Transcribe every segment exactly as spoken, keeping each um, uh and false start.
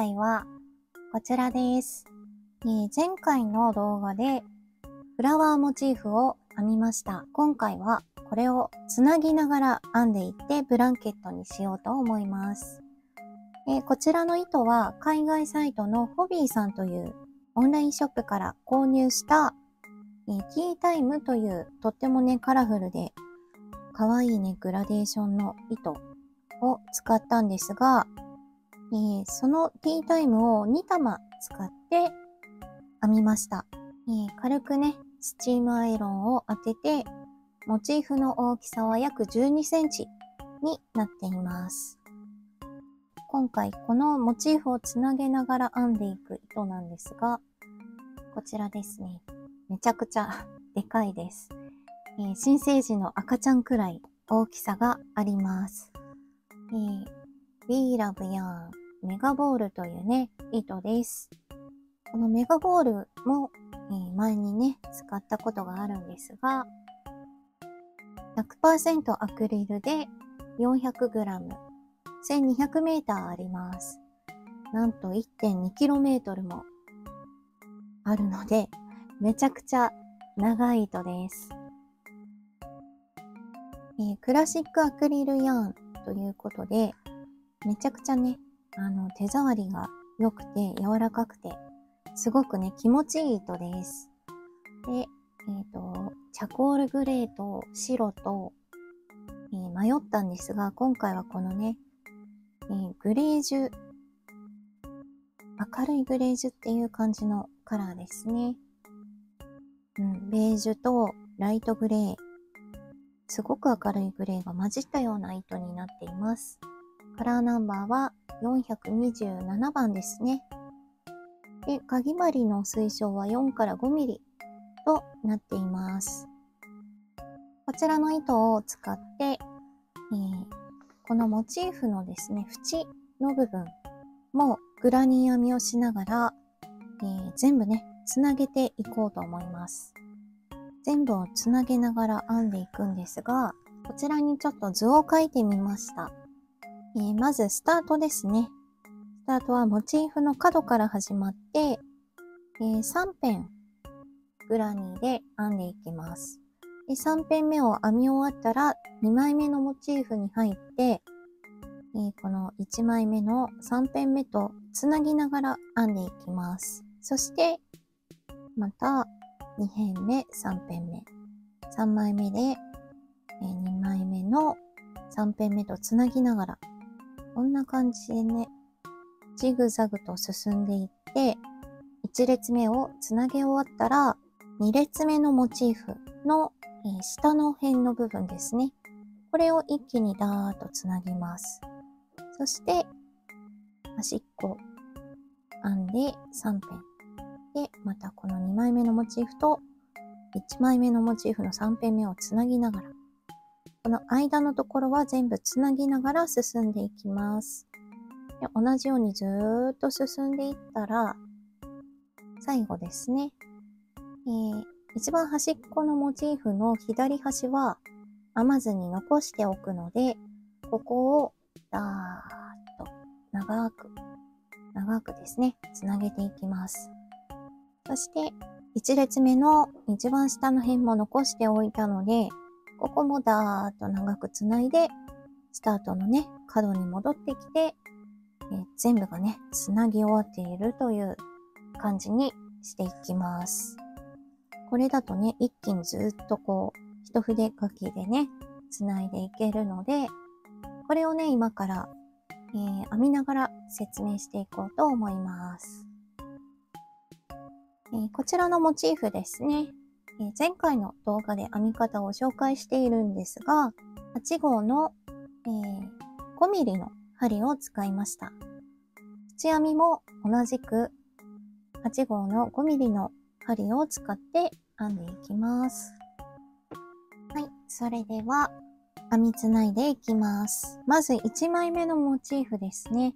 回はこちらです。えー、前回の動画でフラワーモチーフを編みました。今回はこれをつなぎながら編んでいってブランケットにしようと思います。えー、こちらの糸は海外サイトのホビーさんというオンラインショップから購入した、えー、Tea Timeというとってもねカラフルで可愛いねグラデーションの糸を使ったんですが、えー、そのティータイムをにたま使って編みました。えー、軽くねスチームアイロンを当てて、モチーフの大きさは約じゅうにセンチになっています。今回このモチーフをつなげながら編んでいく糸なんですが、こちらですね。めちゃくちゃでかいです。えー、新生児の赤ちゃんくらい大きさがあります。えー、We love yarn メガボールというね、糸です。このメガボールも、えー、前にね、使ったことがあるんですが、ひゃくパーセント アクリルで よんひゃくグラム、せんにひゃくメーター あります。なんと いってんにキロメートル もあるので、めちゃくちゃ長い糸です。えー、クラシックアクリルヤーンということで、めちゃくちゃね、あの、手触りが良くて柔らかくて、すごくね、気持ちいい糸です。で、えっと、チャコールグレーと白と、えー、迷ったんですが、今回はこのね、えー、グレージュ、明るいグレージュっていう感じのカラーですね。うん、ベージュとライトグレー。すごく明るいグレーが混じったような糸になっています。カラーナンバーはよんひゃくにじゅうななばんですね。で、かぎ針の推奨はよんからごミリとなっています。こちらの糸を使って、えー、このモチーフのですね、縁の部分もグラニー編みをしながら、えー、全部ね、つなげていこうと思います。全部をつなげながら編んでいくんですが、こちらにちょっと図を描いてみました。えー、まずスタートですね。スタートはモチーフの角から始まって、えー、さんぺんグラニーで編んでいきます。で、さんぺんめを編み終わったらにまいめのモチーフに入って、えー、このいちまいめのさんぺんめとつなぎながら編んでいきます。そして、また、にへんめ、さんぺんめ。さんまいめで、えー、にまいめのさんぺんめとつなぎながら、こんな感じでね、ジグザグと進んでいって、いちれつめをつなげ終わったら、にれつめのモチーフの、えー、下の辺の部分ですね。これを一気にダーッとつなぎます。そして、端っこ編んでさんぺん。で、またこのにまいめのモチーフといちまいめのモチーフのさんぺんめをつなぎながら、この間のところは全部つなぎながら進んでいきます。で、同じようにずーっと進んでいったら、最後ですね、えー、一番端っこのモチーフの左端は編まずに残しておくので、ここをダーッと長く、長くですね、つなげていきます。そして、いちれつめの一番下の辺も残しておいたので、ここもダーッと長くつないで、スタートのね、角に戻ってきて、えー、全部がね、つなぎ終わっているという感じにしていきます。これだとね、一気にずっとこう、一筆書きでね、つないでいけるので、これをね、今から、えー、編みながら説明していこうと思います。えー、こちらのモチーフですね、えー。前回の動画で編み方を紹介しているんですが、はちごうの、えー、ごミリの針を使いました。縁編みも同じくはちごうのごミリの針を使って編んでいきます。はい、それでは編みつないでいきます。まずいちまいめのモチーフですね。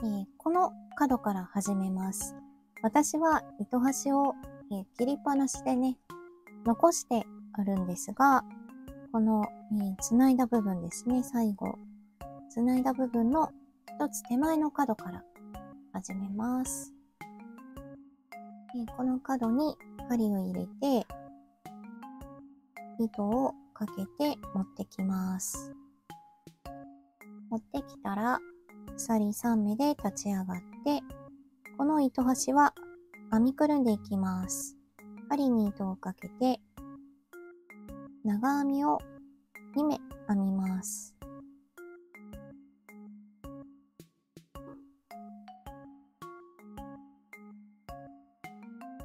えー、この角から始めます。私は糸端を、えー、切りっぱなしでね、残してあるんですが、この、えー、つないだ部分ですね、最後。つないだ部分の一つ手前の角から始めます。この角に針を入れて糸をかけて持ってきます。持ってきたら鎖さんめで立ち上がって、この糸端は編みくるんでいきます。針に糸をかけて長編みをにめ編みます。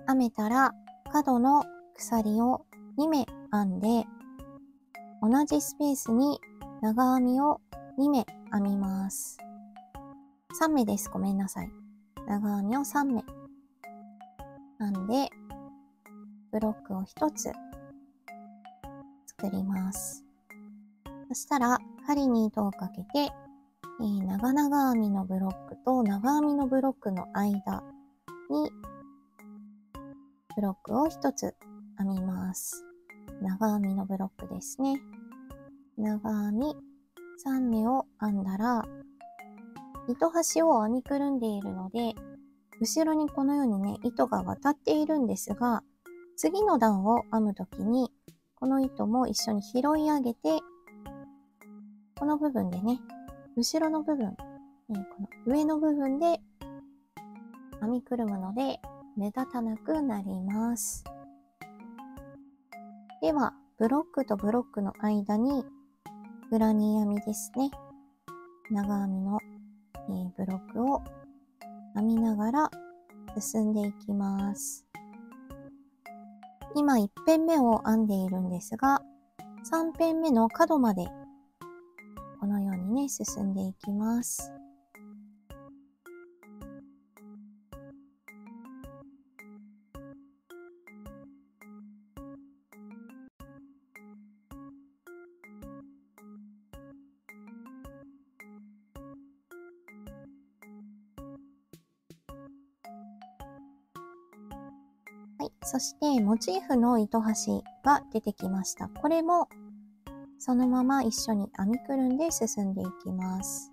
編めたら角の鎖をにめ編んで、同じスペースに長編みをにめ編みます。さんめです。ごめんなさい。長編みをさんめ編んで、ブロックをひとつ作ります。そしたら針に糸をかけて、えー、長々編みのブロックと長編みのブロックの間にブロックをひとつ編みます。長編みのブロックですね。長編みさんめを編んだら、糸端を編みくるんでいるので、後ろにこのようにね、糸が渡っているんですが、次の段を編むときに、この糸も一緒に拾い上げて、この部分でね、後ろの部分、えー、この上の部分で編みくるむので、目立たなくなります。では、ブロックとブロックの間に、グラニー編みですね。長編みの、えー、ブロックを編みながら進んでいきます。今いっぺんめを編んでいるんですが、さんぺんめの角までこのようにね、進んでいきます。はい、そしてモチーフの糸端が出てきました。これもそのまま一緒に編みくるんで進んでいきます。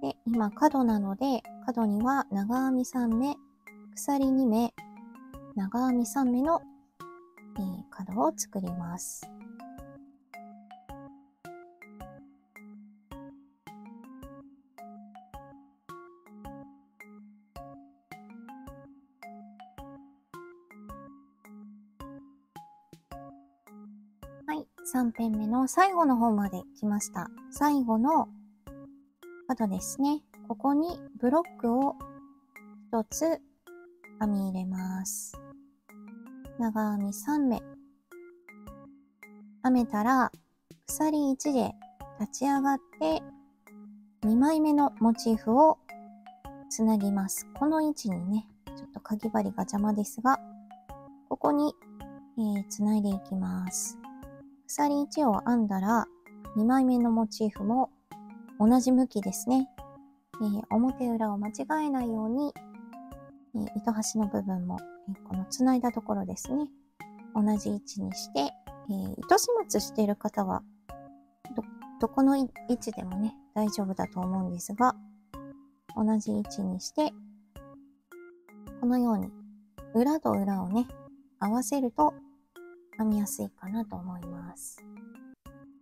で、今角なので、角には長編みさんめ、鎖にめ、長編みさんめの、えー、角を作ります。さんぺんめの最後の方まで来ました。最後の角ですね。ここにブロックをひとつ編み入れます。長編みさんめ。編めたら鎖いちで立ち上がってにまいめのモチーフをつなぎます。この位置にね、ちょっとかぎ針が邪魔ですが、ここに、えー、つないでいきます。鎖いちを編んだらにまいめのモチーフも同じ向きですね、えー、表裏を間違えないように、えー、糸端の部分も、えー、このつないだところですね、同じ位置にして、えー、糸始末している方は ど, どこの位置でもね大丈夫だと思うんですが、同じ位置にしてこのように裏と裏をね合わせると編みやすいかなと思います。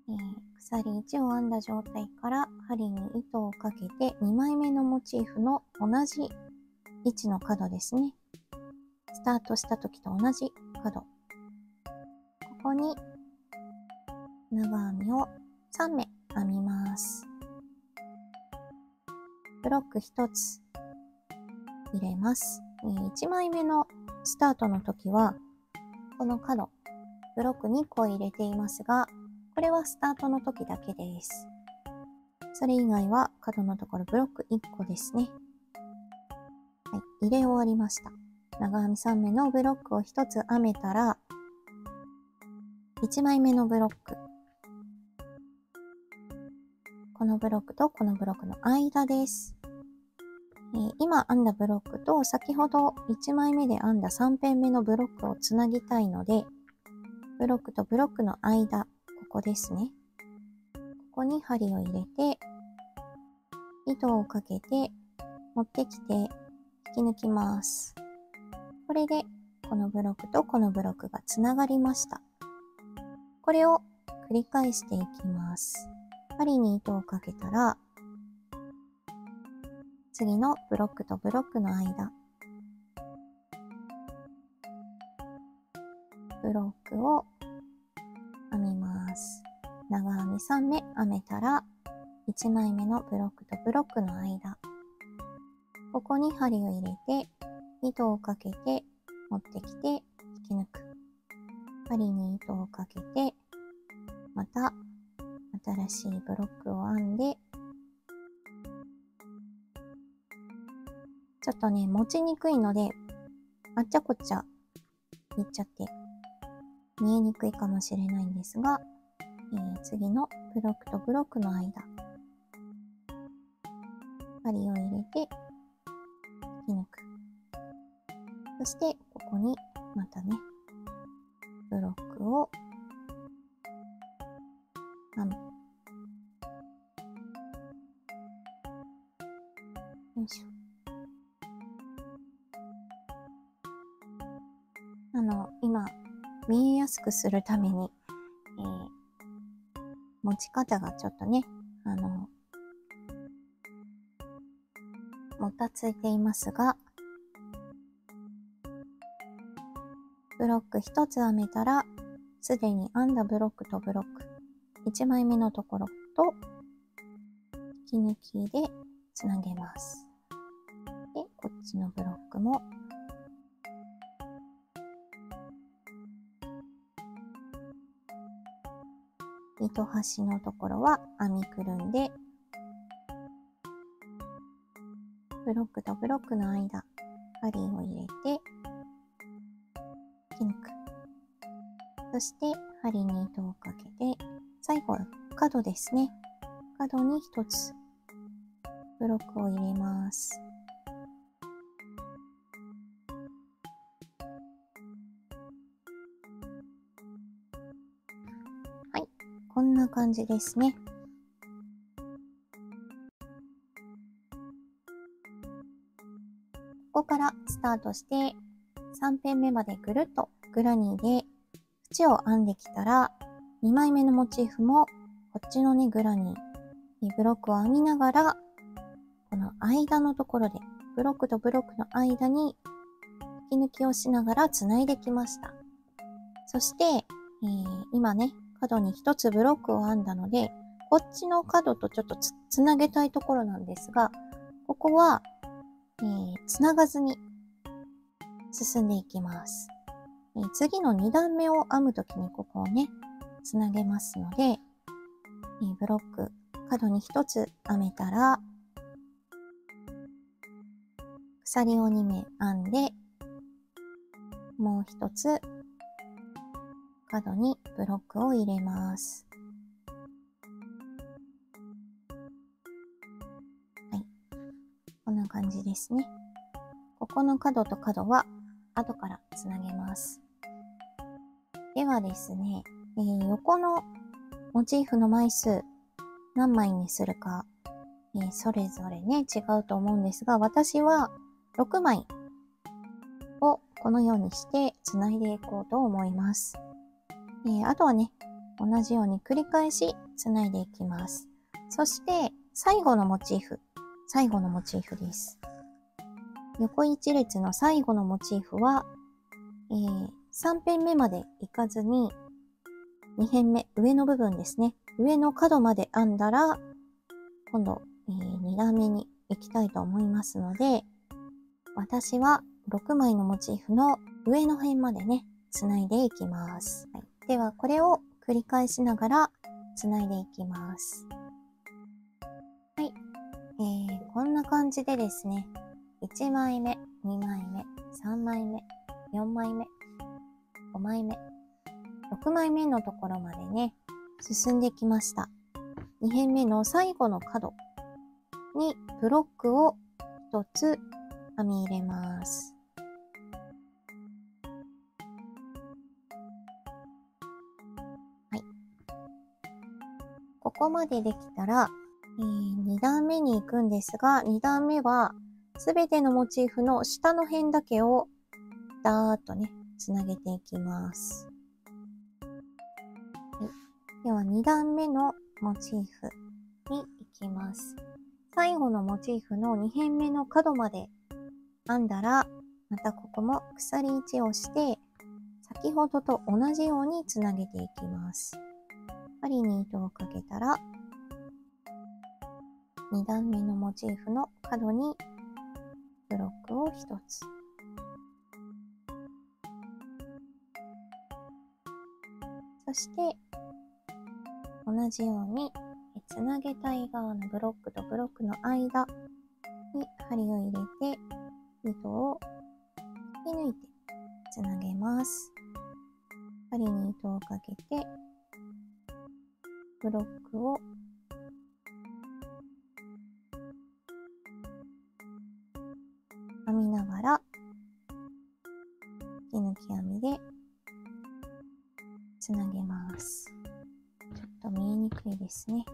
えー、鎖いちを編んだ状態から針に糸をかけてにまいめのモチーフの同じ位置の角ですね。スタートした時と同じ角。ここに長編みをさんめ編みます。ブロックひとつ入れます。えー、いちまいめのスタートの時はこの角。ブロックにこ入れていますが、これはスタートの時だけです。それ以外は角のところブロックいっこですね。はい、入れ終わりました。長編みさんめのブロックをひとつ編めたら、いちまいめのブロック。このブロックとこのブロックの間です。えー、今編んだブロックと先ほどいちまいめで編んださんぺんめのブロックをつなぎたいので、ブロックとブロックの間、ここですね。ここに針を入れて、糸をかけて、持ってきて引き抜きます。これでこのブロックとこのブロックがつながりました。これを繰り返していきます。針に糸をかけたら次のブロックとブロックの間、ブロックを編みます。長編みさんめ編めたらいちまいめのブロックとブロックの間、ここに針を入れて糸をかけて持ってきて引き抜く。針に糸をかけてまた新しいブロックを編んで、ちょっとね持ちにくいのであっちゃこっちゃいっちゃって見えにくいかもしれないんですが、えー、次のブロックとブロックの間、針を入れて引き抜く。そしてここにまたねブロックを編む。よいしょ。あの今見えやすくするために、えー、持ち方がちょっとねあのもたついていますが、ブロックひとつ編めたらすでに編んだブロックとブロックいちまいめのところと引き抜きでつなげます。でこっちのブロックも糸端のところは編みくるんで、ブロックとブロックの間、針を入れて引き抜く。そして針に糸をかけて、最後は角ですね。角に一つブロックを入れます。こんな感じですね。ここからスタートしてさんぺんめまでぐるっとグラニーで縁を編んできたら、にまいめのモチーフもこっちのねグラニーにブロックを編みながら、この間のところでブロックとブロックの間に引き抜きをしながらつないできました。そして、えー、今ね角にひとつブロックを編んだので、こっちの角とちょっと つ, つなげたいところなんですが、ここは、えー、つながずに進んでいきます。えー、次のにだんめを編むときにここをね、つなげますので、えー、ブロック、角にひとつ編めたら、鎖をにめ編んで、もうひとつ、角にブロックを入れます。はい。こんな感じですね。ここの角と角は後からつなげます。ではですね、えー、横のモチーフの枚数何枚にするか、えー、それぞれね違うと思うんですが、私はろくまいをこのようにしてつないでいこうと思います。えー、あとはね、同じように繰り返し繋いでいきます。そして、最後のモチーフ。最後のモチーフです。横一列の最後のモチーフは、えー、さんぺんめまでいかずに、にへんめ、上の部分ですね。上の角まで編んだら、今度、えー、にだんめに行きたいと思いますので、私はろくまいのモチーフの上の辺までね、繋いでいきます。はい。ではこれを繰り返しながらつないでいきます。はい、えー、こんな感じでですね、いちまいめ、にまいめ、さんまいめ、よんまいめ、ごまいめ、ろくまいめのところまでね進んできました。にへんめの最後の角にブロックをひとつ編み入れます。ここまでできたら、えー、にだんめに行くんですが、にだんめはすべてのモチーフの下の辺だけをダーッとねつなげていきます。ではに段目のモチーフに行きます。最後のモチーフのに辺目の角まで編んだら、またここも鎖位置をして先ほどと同じようにつなげていきます。針に糸をかけたらに段目のモチーフの角にブロックをひとつ、そして同じようにつなげたい側のブロックとブロックの間に針を入れて糸を引き抜いてつなげます。針に糸をかけてブロックを編みながら引き抜き編みでつなげます。ちょっと見えにくいですね。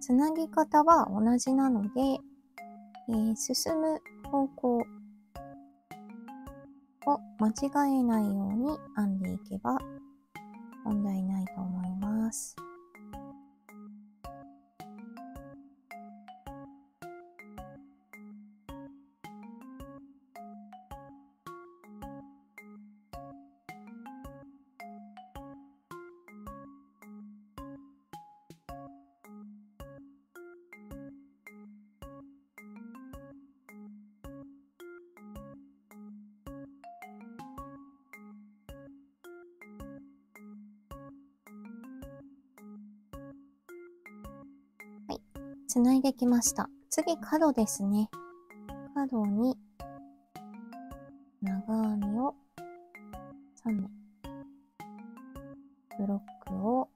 つなぎ方は同じなので、えー、進む方向を間違えないように編んでいけば問題ないと思います。つないできました。次、角ですね。角に長編みをさんめい、ブロックを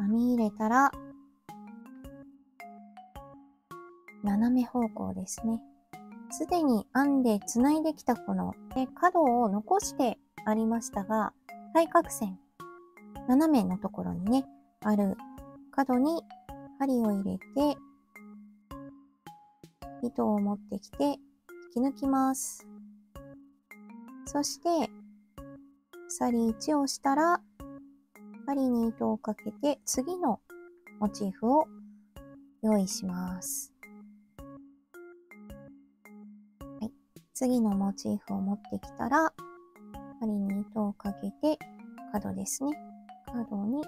編み入れたら斜め方向ですね。すでに編んでつないできたこの角を残してありましたが、対角線斜めのところにね、ある角に針を入れて、糸を持ってきて引き抜きます。そして、鎖位置をしたら、針に糸をかけて次のモチーフを用意します。はい、次のモチーフを持ってきたら、針に糸をかけて角ですね。角に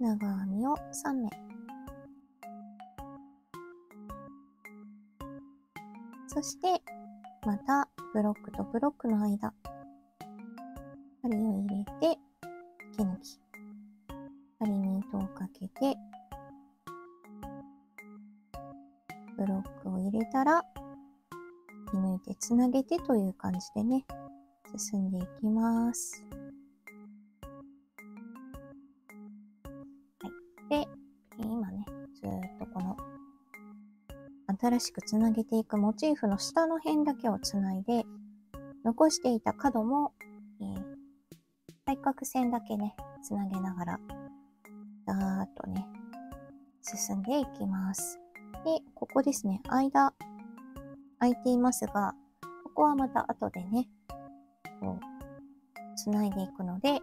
長編みをさんめい、そしてまたブロックとブロックの間針を入れて引き抜き、針に糸をかけてブロックを入れたら引き抜いてつなげてという感じでね、進んでいきます。はい。で、今ね、ずーっとこの、新しくつなげていくモチーフの下の辺だけをつないで、残していた角も、えー、対角線だけね、つなげながら、だーっとね、進んでいきます。で、ここですね、間、空いていますが、ここはまた後でね、こう、つないでいくので、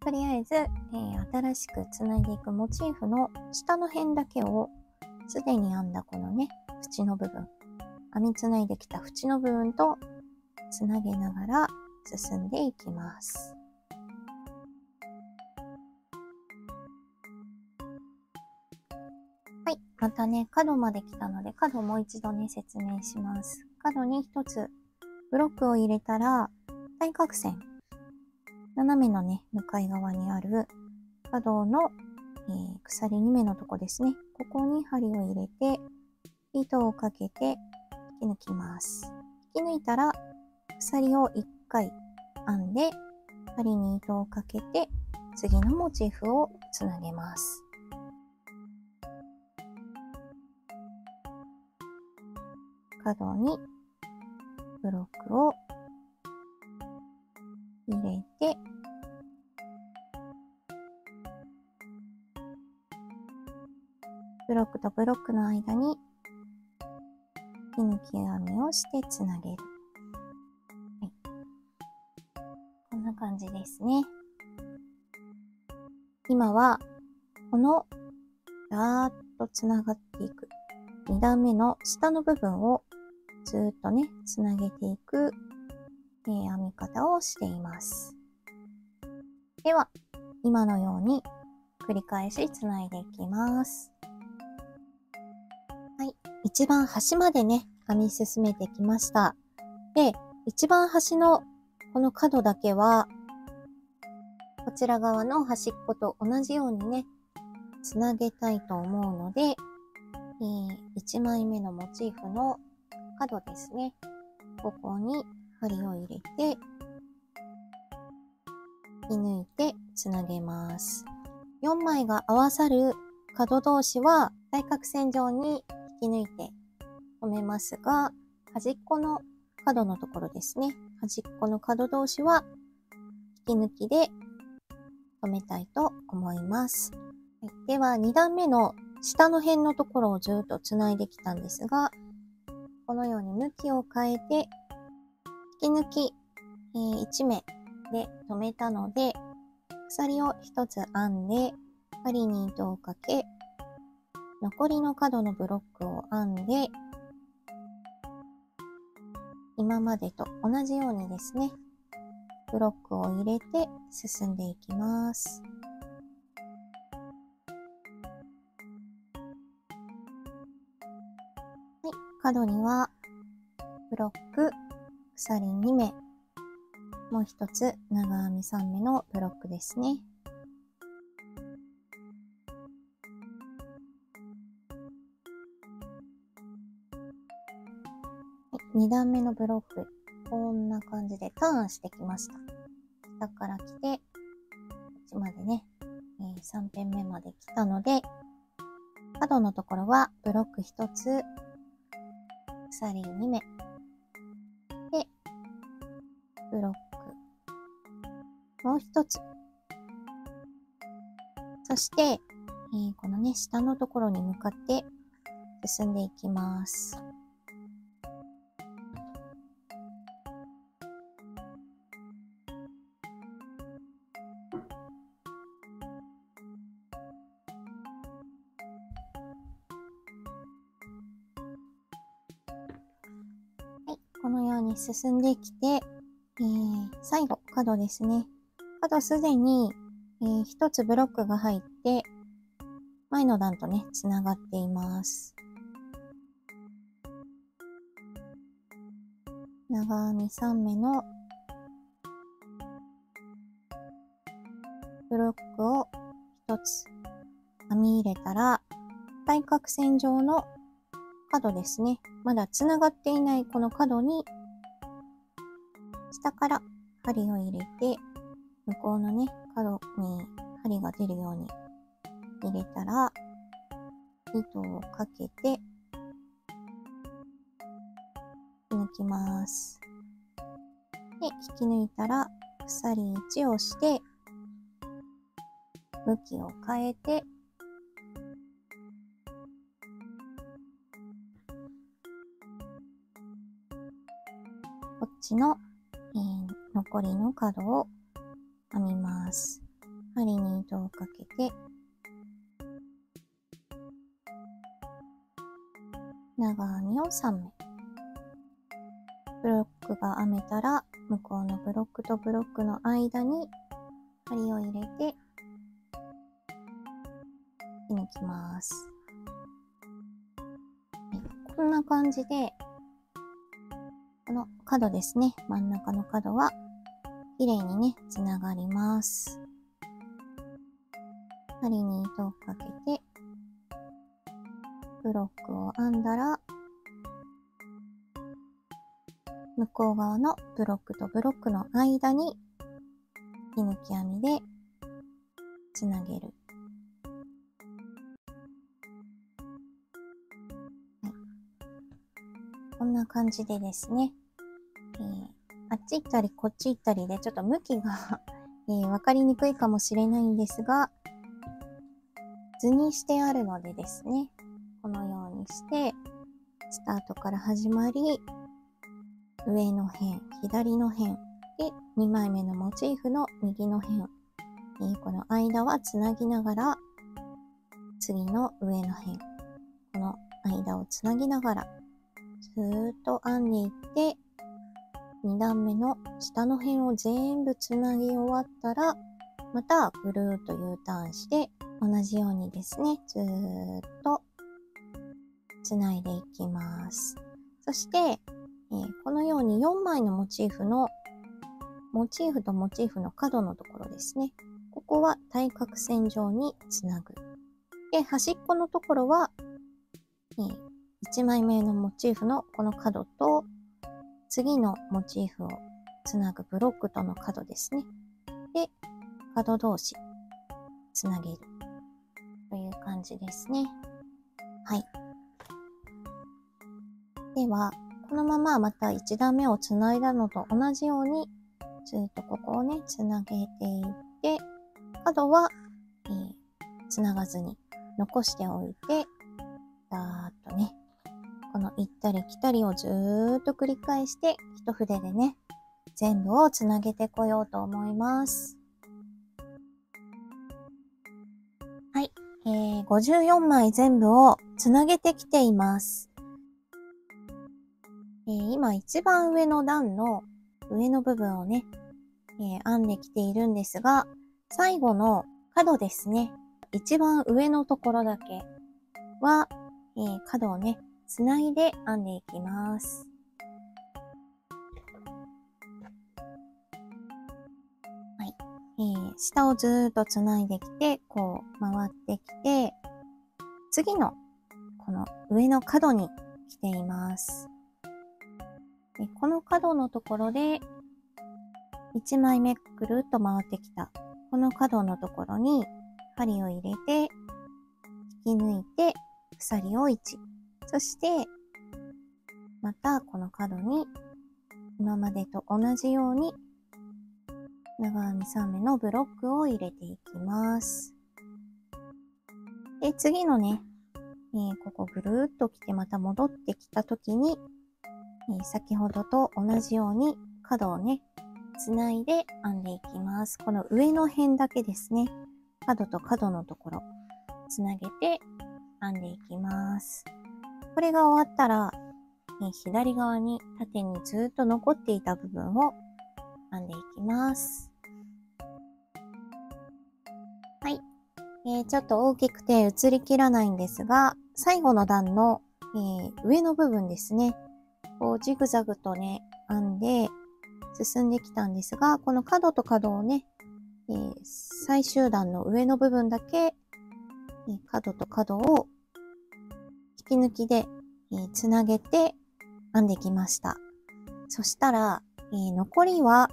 とりあえず、えー、新しくつないでいくモチーフの下の辺だけを、すでに編んだこのね、縁の部分、編みつないできた縁の部分とつなげながら進んでいきます。はい。またね、角まで来たので、角もう一度ね、説明します。角に一つブロックを入れたら、対角線、斜めのね、向かい側にある角の、えー、鎖にめのとこですね。ここに針を入れて、糸をかけて引き抜きます。引き抜いたら、鎖をいっかい編んで、針に糸をかけて、次のモチーフをつなげます。角にブロックを入れて、ブロックとブロックの間に引き抜き編みをしてつなげる、はい、こんな感じですね。今はこのダーッとつながっていくに段目の下の部分をずーっとねつなげていく、えー、編み方をしています。では今のように繰り返しつないでいきます。はい、一番端までね編み進めてきました。で、一番端のこの角だけはこちら側の端っこと同じようにねつなげたいと思うので、えー、いちまいめのモチーフの角ですね、ここに針を入れて引き抜いてつなげます。よんまいが合わさる角同士は対角線上に引き抜いて留めますが、端っこの角のところですね、端っこの角同士は引き抜きで留めたいと思います。ではに段目の下の辺のところをずっとつないできたんですが、このように向きを変えて引き抜き、えー、いちめで留めたので、鎖をひとつ編んで針に糸をかけ、残りの角のブロックを編んで今までと同じようにですねブロックを入れて進んでいきます。はい、角にはブロック鎖にめ、もう一つ長編みさんめのブロックですね。に段目のブロックこんな感じでターンしてきました。下から来てこっちまでね、えー、さんてんめまで来たので、角のところはブロックひとつ鎖にめでブロックもうひとつ、そして、えー、このね下のところに向かって進んでいきます。このように進んできて、えー、最後角ですね。角すでに、えー、ひとつブロックが入って前の段とねつながっています。長編みさんめのブロックをひとつ編み入れたら、対角線上の角ですね、まだつながっていないこの角に下から針を入れて、向こうのね角に針が出るように入れたら糸をかけて抜きます。で、引き抜いたら鎖いちをして向きを変えてこっちの、えー、残りの角を編みます。針に糸をかけて、長編みをさんめ。ブロックが編めたら、向こうのブロックとブロックの間に針を入れて、引き抜きます。こんな感じで、この角ですね。真ん中の角は、綺麗にね、つながります。針に糸をかけて、ブロックを編んだら、向こう側のブロックとブロックの間に、引き抜き編みで、つなげる。こんな感じでですね、えー、あっち行ったりこっち行ったりでちょっと向きが、えー、分かりにくいかもしれないんですが、図にしてあるのでですね、このようにしてスタートから始まり、上の辺、左の辺でにまいめのモチーフの右の辺、えー、この間はつなぎながら次の上の辺、この間をつなぎながらずーっと編んでいって、に段目の下の辺を全部つなぎ終わったら、またぐるーっと U ターンして同じようにですね、ずーっとつないでいきます。そして、えー、このようによんまいのモチーフのモチーフとモチーフの角のところですね、ここは対角線上につなぐ。で、端っこのところは、えー、いちまいめのモチーフのこの角と次のモチーフをつなぐブロックとの角ですね。で、角同士つなげるという感じですね。はい。では、このまままたいち段目をつないだのと同じように、ずっとここをね、つなげていって、角は、えー、つながずに残しておいて、だーっとね、この行ったり来たりをずーっと繰り返して、一筆でね、全部をつなげてこようと思います。はい、えー、ごじゅうよんまい全部をつなげてきています。えー、今一番上の段の上の部分をね、えー、編んできているんですが、最後の角ですね、一番上のところだけは、えー、角をね、つないで編んでいきます。はい。えー、下をずーっとつないできて、こう回ってきて、次のこの上の角に来ています。で、この角のところで、いちまいめくるっと回ってきた、この角のところに針を入れて、引き抜いて、鎖をいち。そして、またこの角に、今までと同じように、長編みさんめのブロックを入れていきます。で、次のね、えー、ここぐるーっと来てまた戻ってきたときに、えー、先ほどと同じように角をね、つないで編んでいきます。この上の辺だけですね。角と角のところ、つなげて編んでいきます。これが終わったら、えー、左側に縦にずっと残っていた部分を編んでいきます。はい。えー、ちょっと大きくて映りきらないんですが、最後の段の、えー、上の部分ですね。こうジグザグとね、編んで進んできたんですが、この角と角をね、えー、最終段の上の部分だけ、えー、角と角を引き抜きで、えー、つなげて編んできました。そしたら、えー、残りは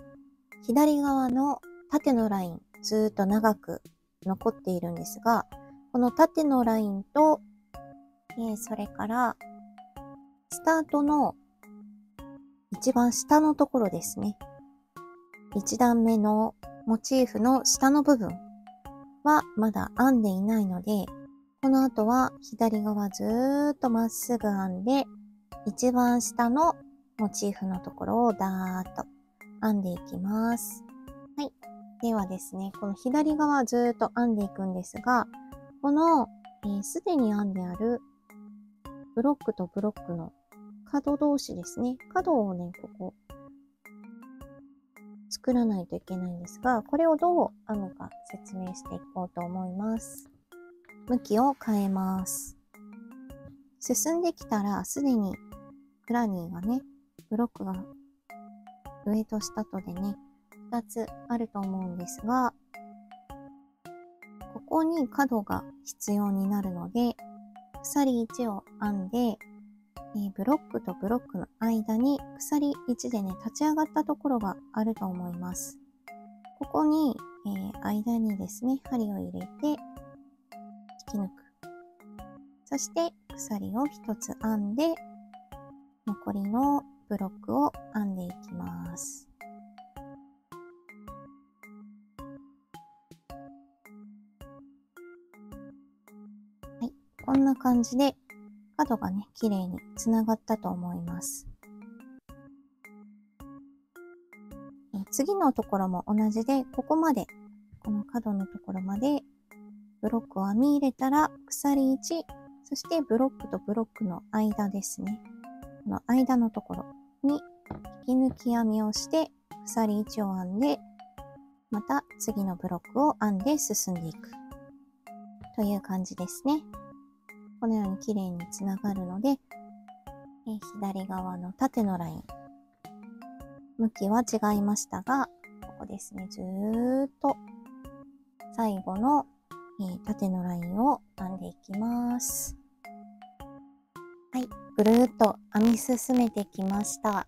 左側の縦のライン、ずーっと長く残っているんですが、この縦のラインと、えー、それからスタートの一番下のところですね。いち段目のモチーフの下の部分はまだ編んでいないので、この後は左側ずーっとまっすぐ編んで、一番下のモチーフのところをだーっと編んでいきます。はい。ではですね、この左側ずーっと編んでいくんですが、この、えー、すでに編んであるブロックとブロックの角同士ですね。角をね、ここ、作らないといけないんですが、これをどう編むか説明していこうと思います。向きを変えます。進んできたら、すでにクラニーがね、ブロックが上と下とでね、ふたつあると思うんですが、ここに角が必要になるので、鎖いちを編んで、えー、ブロックとブロックの間に鎖いちでね、立ち上がったところがあると思います。ここに、えー、間にですね、針を入れて引き抜く。そして、鎖をひとつ編んで、残りのブロックを編んでいきます。はい、こんな感じで角がね、綺麗につながったと思います。次のところも同じで、ここまで、この角のところまでブロックを編み入れたら鎖いち、そしてブロックとブロックの間ですね。この間のところに引き抜き編みをして鎖いちを編んで、また次のブロックを編んで進んでいくという感じですね。このように綺麗につながるので、左側の縦のライン、向きは違いましたが、ここですね、ずーっと最後の、えー、縦のラインを編んでいきます。はい、ぐるーっと編み進めてきました。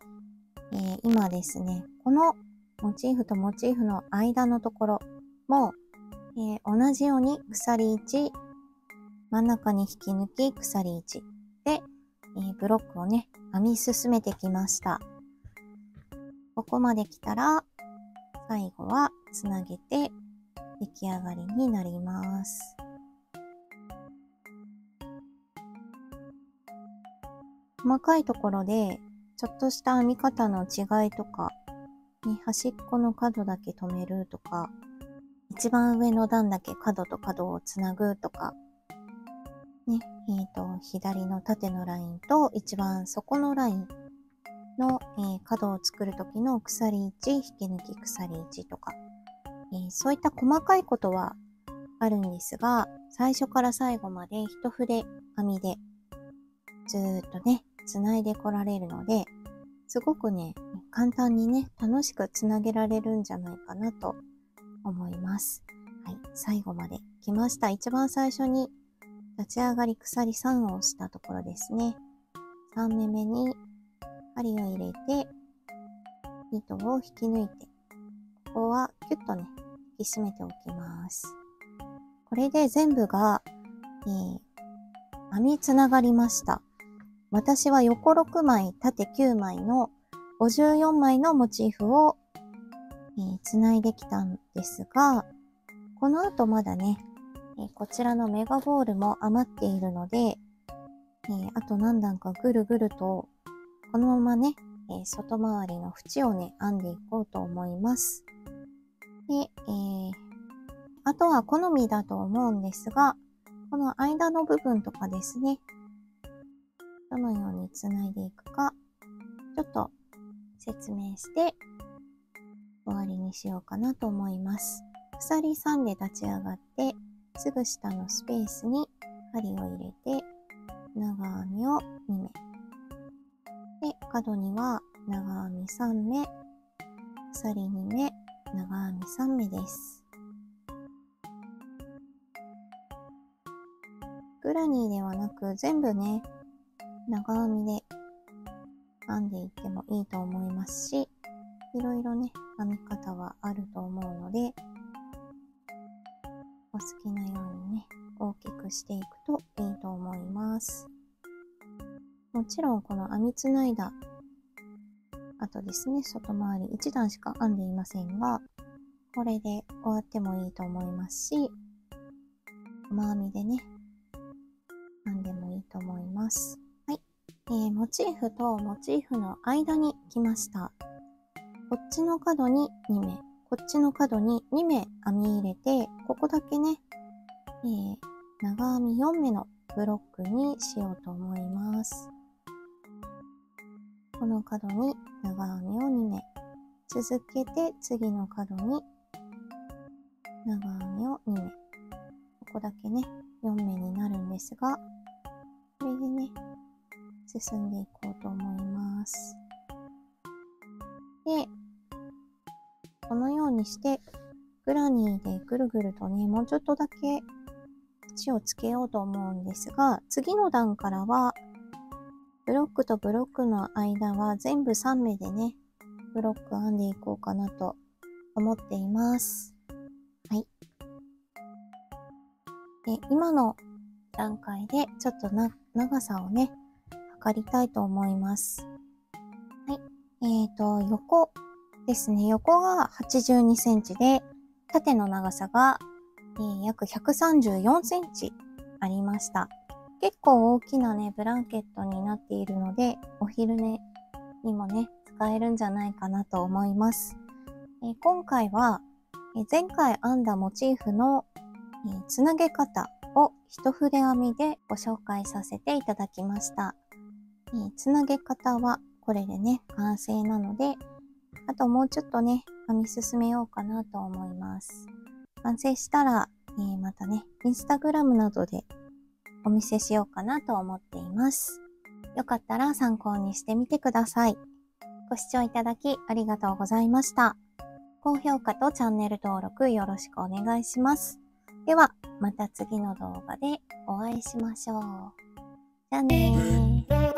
えー、今ですね、このモチーフとモチーフの間のところも、えー、同じように鎖いち、真ん中に引き抜き鎖いちで、えー、ブロックをね、編み進めてきました。ここまで来たら、最後はつなげて出来上がりになります。細かいところで、ちょっとした編み方の違いとか、ね、端っこの角だけ留めるとか、一番上の段だけ角と角をつなぐとか、ね、えーと、左の縦のラインと一番底のラインの、えー、角を作るときの鎖いち、引き抜き鎖いちとか、えー、そういった細かいことはあるんですが、最初から最後まで一筆編みでずーっとね、つないでこられるので、すごくね、簡単にね、楽しくつなげられるんじゃないかなと思います。はい、最後まで来ました。一番最初に立ち上がり鎖さんをしたところですね。さんめめに針を入れて、糸を引き抜いて、ここはキュッとね、引き締めておきます。これで全部が、えー、編みつながりました。私は横ろくまい、縦きゅうまいのごじゅうよんまいのモチーフを、えー、つないできたんですが、この後まだね、えー、こちらのメガボールも余っているので、えー、あと何段かぐるぐると、このままね、えー、外回りの縁をね、編んでいこうと思います。で、えー、あとは好みだと思うんですが、この間の部分とかですね、どのようにつないでいくか、ちょっと説明して終わりにしようかなと思います。鎖さんで立ち上がって、すぐ下のスペースに針を入れて、長編みをにめ。で、角には長編みさんめ、鎖にめ、長編みさんめです。グラニーではなく全部ね、長編みで編んでいってもいいと思いますし、いろいろね、編み方はあると思うので、お好きなようにね、大きくしていくといいと思います。もちろんこの編みつないだ後ですね、外回りいちだんしか編んでいませんが、これで終わってもいいと思いますし、細編みでね、編んでもいいと思います。はい、えー、モチーフとモチーフの間に来ました。こっちの角ににめい、こっちの角ににめい編み入れて、ここだけね、えー、長編みよんめいのブロックにしようと思います。この角に長編みをにめい、続けて次の角に長編みをにめい、ここだけね、よんめいになるんですが、これでね、進んでいこうと思います。で、このようにして、グラニーでぐるぐるとね、もうちょっとだけ縁をつけようと思うんですが、次の段からは、ブロックとブロックの間は全部さんめいでね、ブロック編んでいこうかなと思っています。はい。で、今の段階でちょっとな長さをね、測りたいと思います。はい。えーと、横ですね。横がはちじゅうにセンチで、縦の長さが、えー、約ひゃくさんじゅうよんセンチありました。結構大きなね、ブランケットになっているので、お昼寝にもね、使えるんじゃないかなと思います。えー、今回は、えー、前回編んだモチーフの、えー、つなげ方を一筆編みでご紹介させていただきました。えー、つなげ方はこれでね、完成なので、あともうちょっとね、編み進めようかなと思います。完成したら、えー、またね、インスタグラムなどでお見せしようかなと思っています。よかったら参考にしてみてください。ご視聴いただきありがとうございました。高評価とチャンネル登録よろしくお願いします。では、また次の動画でお会いしましょう。じゃあねー。